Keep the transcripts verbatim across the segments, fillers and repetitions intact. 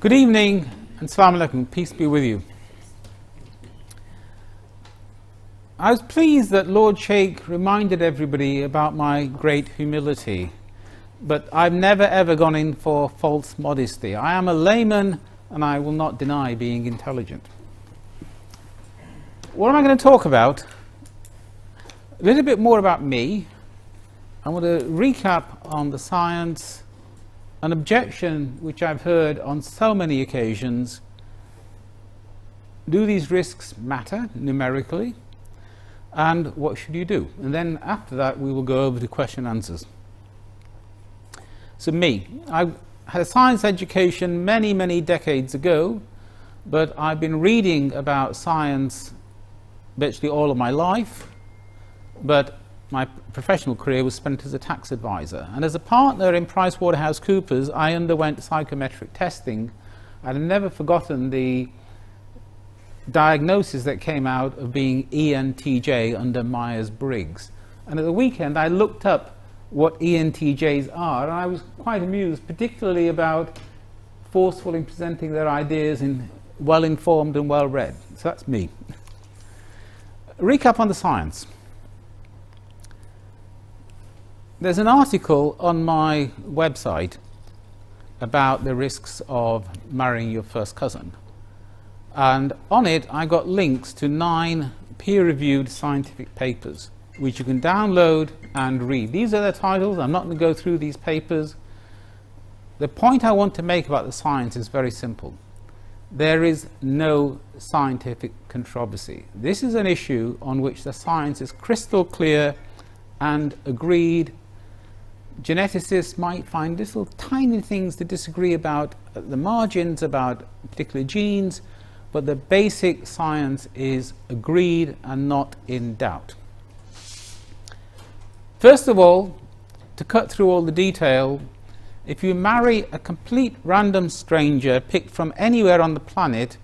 Good evening and Salaam Alaikum, peace be with you. I was pleased that Lord Sheikh reminded everybody about my great humility, but I've never ever gone in for false modesty. I am a layman and I will not deny being intelligent. What am I going to talk about? A little bit more about me. I'm going to recap on the science, an objection which I've heard on so many occasions. Do these risks matter numerically? And what should you do? And then after that we will go over to question and answers. So me, I had a science education many, many decades ago, but I've been reading about science virtually all of my life, but my professional career was spent as a tax advisor. And as a partner in PricewaterhouseCoopers, I underwent psychometric testing. I've never forgotten the diagnosis that came out of being E N T J under Myers-Briggs. And at the weekend, I looked up what E N T Js are, and I was quite amused, particularly about forceful in presenting their ideas in well-informed and well-read. So that's me. Recap on the science. There's an article on my website about the risks of marrying your first cousin, and on it I got links to nine peer-reviewed scientific papers which you can download and read. These are their titles. I'm not going to go through these papers. The point I want to make about the science is very simple. There is no scientific controversy. This is an issue on which the science is crystal clear and agreed. Geneticists might find little tiny things to disagree about at the margins about particular genes, but the basic science is agreed and not in doubt. First of all, to cut through all the detail, if you marry a complete random stranger picked from anywhere on the planet,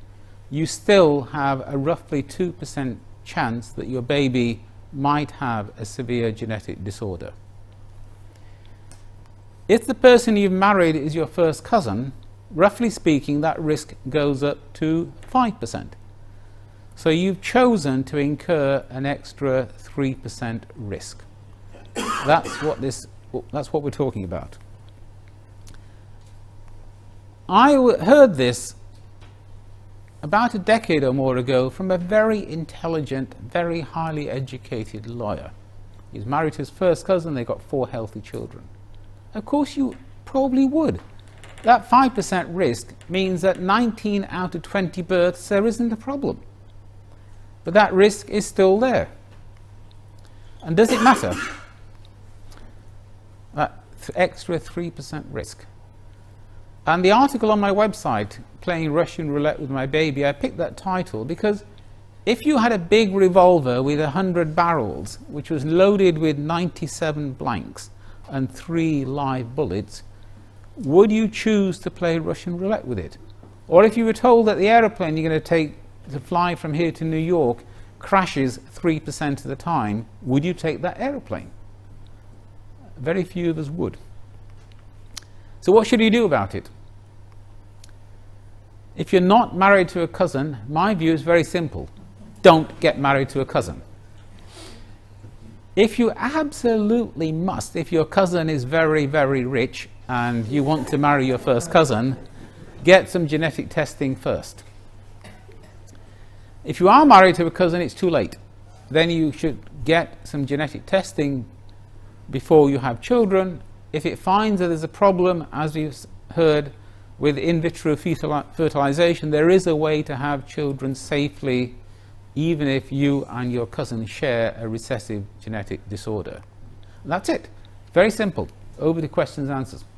you still have a roughly two percent chance that your baby might have a severe genetic disorder. If the person you've married is your first cousin, roughly speaking, that risk goes up to five percent. So you've chosen to incur an extra three percent risk. That's what this, that's what we're talking about. I heard this about a decade or more ago from a very intelligent, very highly educated lawyer. He's married to his first cousin, they got four healthy children. Of course you probably would. That five percent risk means that nineteen out of twenty births there isn't a problem. But that risk is still there. And does it matter? That extra three percent risk. And the article on my website, Playing Russian Roulette with My Baby, I picked that title because if you had a big revolver with one hundred barrels, which was loaded with ninety-seven blanks and three live bullets, would you choose to play Russian roulette with it? Or if you were told that the aeroplane you're going to take to fly from here to New York crashes three percent of the time, would you take that aeroplane? Very few of us would. So what should you do about it? If you're not married to a cousin, my view is very simple. Don't get married to a cousin. If you absolutely must, if your cousin is very, very rich and you want to marry your first cousin, get some genetic testing first. If you are married to a cousin, it's too late. Then you should get some genetic testing before you have children. If it finds that there's a problem, as you've heard, with in vitro fetal fertilization, there is a way to have children safely, even if you and your cousin share a recessive genetic disorder. That's it. Very simple. Over to questions and answers.